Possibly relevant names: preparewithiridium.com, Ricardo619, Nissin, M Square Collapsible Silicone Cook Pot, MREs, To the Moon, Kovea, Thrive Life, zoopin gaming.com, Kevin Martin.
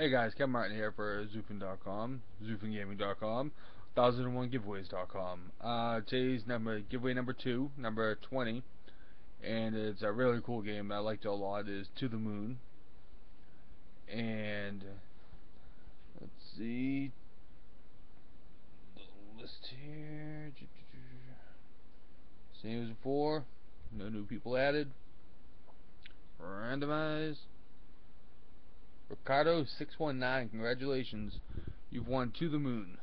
Hey guys, Kevin Martin here for zoopin.com, zoopin gaming.com, 1001 giveaways.com. Today's giveaway number 2, number 20, and it's a really cool game I liked a lot. Is To the Moon, and let's see the list here. Same as before, no new people added. Randomize. Ricardo619, congratulations, you've won To the Moon.